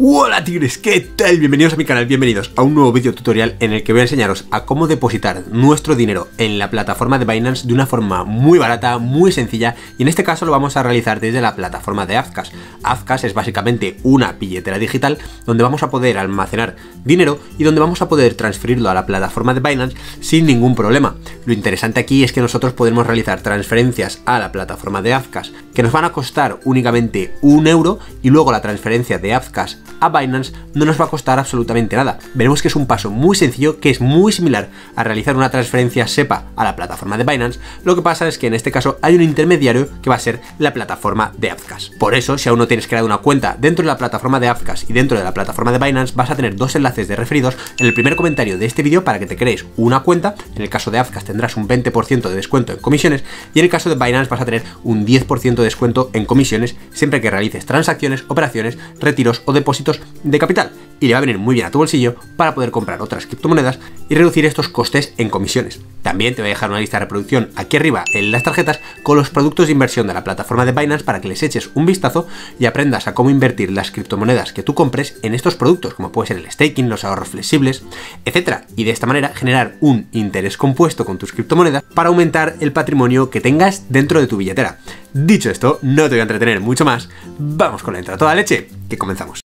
Hola tigres, ¿qué tal? Bienvenidos a mi canal, bienvenidos a un nuevo vídeo tutorial en el que voy a enseñaros a cómo depositar nuestro dinero en la plataforma de Binance de una forma muy barata, muy sencilla, y en este caso lo vamos a realizar desde la plataforma de Advcash. Advcash es básicamente una billetera digital donde vamos a poder almacenar dinero y donde vamos a poder transferirlo a la plataforma de Binance sin ningún problema. Lo interesante aquí es que nosotros podemos realizar transferencias a la plataforma de Advcash que nos van a costar únicamente un euro, y luego la transferencia de Advcash a Binance no nos va a costar absolutamente nada. Veremos que es un paso muy sencillo, que es muy similar a realizar una transferencia SEPA a la plataforma de Binance. Lo que pasa es que en este caso hay un intermediario que va a ser la plataforma de Advcash. Por eso, si aún no tienes creado una cuenta dentro de la plataforma de Advcash y dentro de la plataforma de Binance, vas a tener dos enlaces de referidos en el primer comentario de este vídeo para que te crees una cuenta. En el caso de Advcash tendrás un 20% de descuento en comisiones, y en el caso de Binance vas a tener un 10% de descuento en comisiones siempre que realices transacciones, operaciones, retiros o depósitos de capital, y le va a venir muy bien a tu bolsillo para poder comprar otras criptomonedas y reducir estos costes en comisiones. También te voy a dejar una lista de reproducción aquí arriba en las tarjetas con los productos de inversión de la plataforma de Binance para que les eches un vistazo y aprendas a cómo invertir las criptomonedas que tú compres en estos productos, como puede ser el staking, los ahorros flexibles, etcétera, y de esta manera generar un interés compuesto con tus criptomonedas para aumentar el patrimonio que tengas dentro de tu billetera. Dicho esto, no te voy a entretener mucho más, vamos con la entrada a toda leche, que comenzamos.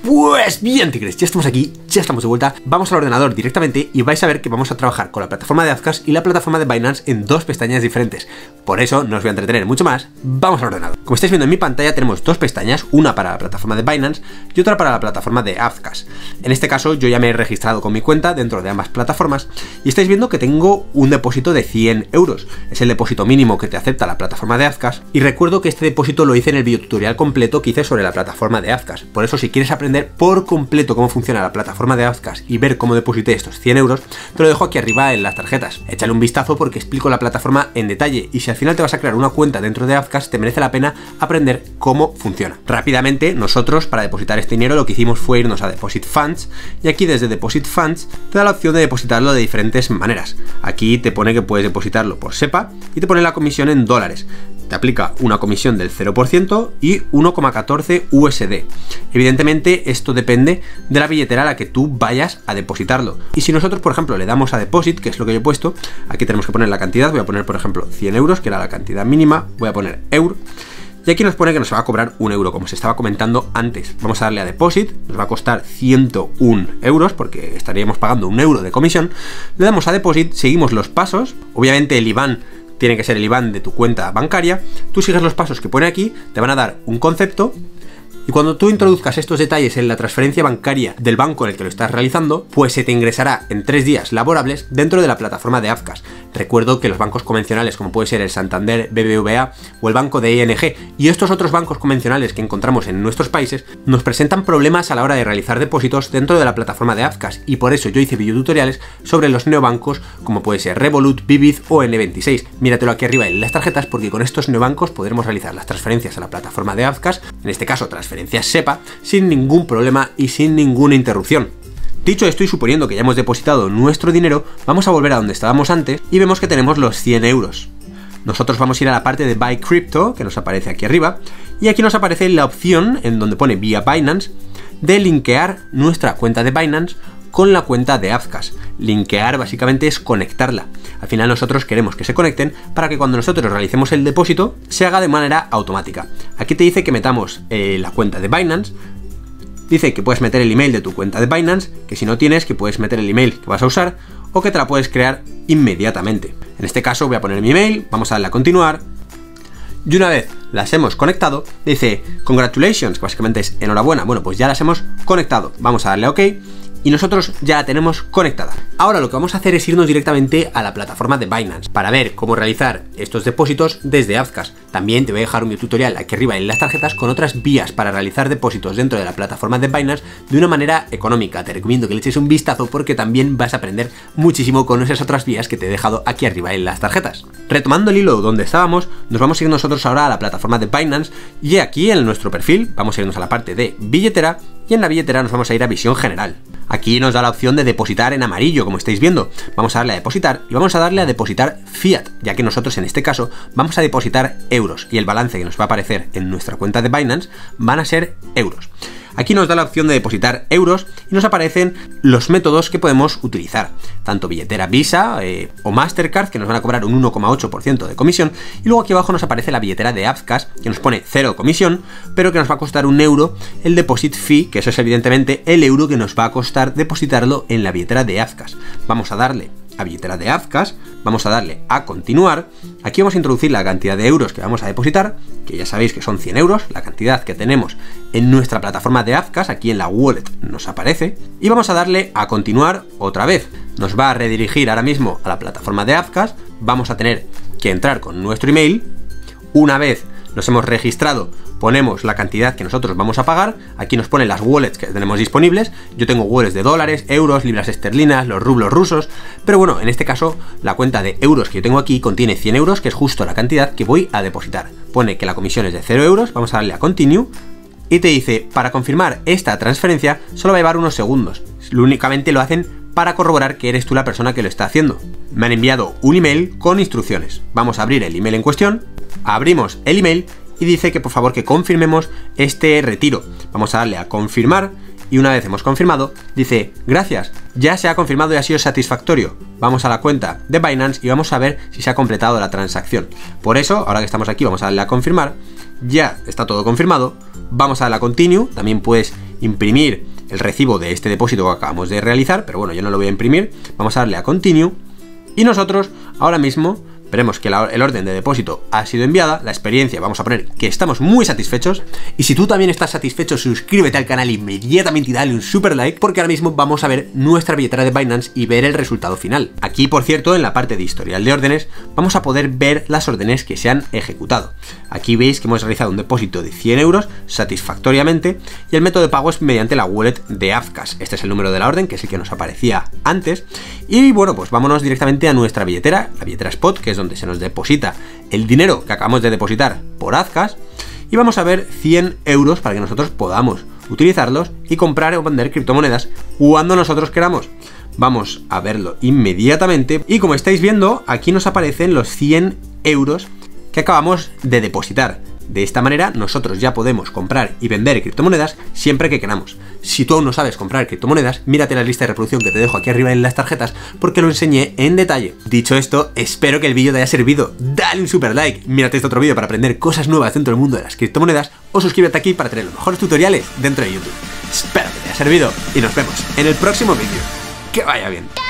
Pues bien tigres, ya estamos aquí, ya estamos de vuelta. Vamos al ordenador directamente y vais a ver que vamos a trabajar con la plataforma de Advcash y la plataforma de Binance en dos pestañas diferentes. Por eso no os voy a entretener mucho más, vamos al ordenador. Como estáis viendo en mi pantalla tenemos dos pestañas, una para la plataforma de Binance y otra para la plataforma de Advcash. En este caso yo ya me he registrado con mi cuenta dentro de ambas plataformas y estáis viendo que tengo un depósito de 100 euros. Es el depósito mínimo que te acepta la plataforma de Advcash, y recuerdo que este depósito lo hice en el videotutorial completo que hice sobre la plataforma de Advcash. Por eso, si quieres aprender por completo cómo funciona la plataforma de Advcash y ver cómo deposité estos 100 euros, te lo dejo aquí arriba en las tarjetas. Échale un vistazo porque explico la plataforma en detalle, y si al final te vas a crear una cuenta dentro de Advcash te merece la pena aprender cómo funciona. Rápidamente, nosotros para depositar este dinero lo que hicimos fue irnos a Deposit Funds, y aquí desde Deposit Funds te da la opción de depositarlo de diferentes maneras. Aquí te pone que puedes depositarlo por SEPA y te pone la comisión en dólares. Te aplica una comisión del 0% y 1,14 USD. Evidentemente esto depende de la billetera a la que tú vayas a depositarlo. Y si nosotros, por ejemplo, le damos a Deposit, que es lo que yo he puesto, aquí tenemos que poner la cantidad. Voy a poner, por ejemplo, 100 euros, que era la cantidad mínima. Voy a poner euro. Y aquí nos pone que nos va a cobrar un euro, como se estaba comentando antes. Vamos a darle a Deposit, nos va a costar 101 euros, porque estaríamos pagando un euro de comisión. Le damos a Deposit, seguimos los pasos. Obviamente el IBAN tiene que ser el IBAN de tu cuenta bancaria. Tú sigues los pasos que pone aquí, te van a dar un concepto, y cuando tú introduzcas estos detalles en la transferencia bancaria del banco en el que lo estás realizando, pues se te ingresará en 3 días laborables dentro de la plataforma de Advcash. Recuerdo que los bancos convencionales, como puede ser el Santander, BBVA o el banco de ING, y estos otros bancos convencionales que encontramos en nuestros países, nos presentan problemas a la hora de realizar depósitos dentro de la plataforma de Advcash, y por eso yo hice videotutoriales sobre los neobancos, como puede ser Revolut, Vivid o N26. Míratelo aquí arriba en las tarjetas, porque con estos neobancos podremos realizar las transferencias a la plataforma de Advcash, en este caso SEPA, sin ningún problema y sin ninguna interrupción. Dicho esto, y suponiendo que ya hemos depositado nuestro dinero, vamos a volver a donde estábamos antes y vemos que tenemos los 100 euros. Nosotros vamos a ir a la parte de Buy Crypto, que nos aparece aquí arriba, y aquí nos aparece la opción en donde pone vía Binance de linkear nuestra cuenta de Binance con la cuenta de Advcash. Linkear básicamente es conectarla. Al final nosotros queremos que se conecten para que cuando nosotros realicemos el depósito se haga de manera automática. Aquí te dice que metamos la cuenta de Binance. Dice que puedes meter el email de tu cuenta de Binance, que si no tienes, que puedes meter el email que vas a usar o que te la puedes crear inmediatamente. En este caso voy a poner mi email, vamos a darle a continuar. Y una vez las hemos conectado, dice congratulations, que básicamente es enhorabuena. Bueno, pues ya las hemos conectado. Vamos a darle a OK. Y nosotros ya la tenemos conectada. Ahora lo que vamos a hacer es irnos directamente a la plataforma de Binance para ver cómo realizar estos depósitos desde Advcash. También te voy a dejar un tutorial aquí arriba en las tarjetas con otras vías para realizar depósitos dentro de la plataforma de Binance de una manera económica. Te recomiendo que le eches un vistazo porque también vas a aprender muchísimo con esas otras vías que te he dejado aquí arriba en las tarjetas. Retomando el hilo donde estábamos, nos vamos a ir nosotros ahora a la plataforma de Binance, y aquí en nuestro perfil vamos a irnos a la parte de billetera, y en la billetera nos vamos a ir a visión general. Aquí nos da la opción de depositar en amarillo, como estáis viendo. Vamos a darle a depositar y vamos a darle a depositar fiat, ya que nosotros en este caso vamos a depositar euros y el balance que nos va a aparecer en nuestra cuenta de Binance van a ser euros. Aquí nos da la opción de depositar euros y nos aparecen los métodos que podemos utilizar, tanto billetera Visa o Mastercard, que nos van a cobrar un 1,8% de comisión, y luego aquí abajo nos aparece la billetera de Advcash, que nos pone cero comisión, pero que nos va a costar un euro el deposit fee, que eso es evidentemente el euro que nos va a costar depositarlo en la billetera de Advcash. Vamos a darle a billetera de Advcash, vamos a darle a continuar, aquí vamos a introducir la cantidad de euros que vamos a depositar, que ya sabéis que son 100 euros, la cantidad que tenemos en nuestra plataforma de Advcash, aquí en la wallet nos aparece, y vamos a darle a continuar otra vez. Nos va a redirigir ahora mismo a la plataforma de Advcash, vamos a tener que entrar con nuestro email, una vez nos hemos registrado, ponemos la cantidad que nosotros vamos a pagar, aquí nos ponen las wallets que tenemos disponibles, yo tengo wallets de dólares, euros, libras esterlinas, los rublos rusos, pero bueno, en este caso la cuenta de euros que yo tengo aquí contiene 100 euros, que es justo la cantidad que voy a depositar. Pone que la comisión es de 0 euros, vamos a darle a continue y te dice, para confirmar esta transferencia solo va a llevar unos segundos, únicamente lo hacen para corroborar que eres tú la persona que lo está haciendo. Me han enviado un email con instrucciones, vamos a abrir el email en cuestión, abrimos el email y dice que por favor que confirmemos este retiro. Vamos a darle a confirmar y una vez hemos confirmado dice gracias, ya se ha confirmado y ha sido satisfactorio. Vamos a la cuenta de Binance y vamos a ver si se ha completado la transacción. Por eso, ahora que estamos aquí, vamos a darle a confirmar, ya está todo confirmado, vamos a darle a continue, también puedes imprimir el recibo de este depósito que acabamos de realizar, pero bueno, yo no lo voy a imprimir, vamos a darle a continue y nosotros ahora mismo veremos que el orden de depósito ha sido enviada, la experiencia, vamos a poner que estamos muy satisfechos, y si tú también estás satisfecho, suscríbete al canal inmediatamente y dale un super like, porque ahora mismo vamos a ver nuestra billetera de Binance y ver el resultado final. Aquí, por cierto, en la parte de historial de órdenes, vamos a poder ver las órdenes que se han ejecutado. Aquí veis que hemos realizado un depósito de 100 euros satisfactoriamente, y el método de pago es mediante la wallet de Advcash. Este es el número de la orden, que es el que nos aparecía antes, y bueno, pues vámonos directamente a nuestra billetera, la billetera Spot, que es donde se nos deposita el dinero que acabamos de depositar por Advcash, y vamos a ver 100 euros para que nosotros podamos utilizarlos y comprar o vender criptomonedas cuando nosotros queramos. Vamos a verlo inmediatamente y como estáis viendo aquí nos aparecen los 100 euros que acabamos de depositar. De esta manera nosotros ya podemos comprar y vender criptomonedas siempre que queramos. Si tú aún no sabes comprar criptomonedas, mírate la lista de reproducción que te dejo aquí arriba en las tarjetas porque lo enseñé en detalle. Dicho esto, espero que el vídeo te haya servido. Dale un super like, mírate este otro vídeo para aprender cosas nuevas dentro del mundo de las criptomonedas o suscríbete aquí para tener los mejores tutoriales dentro de YouTube. Espero que te haya servido y nos vemos en el próximo vídeo. Que vaya bien.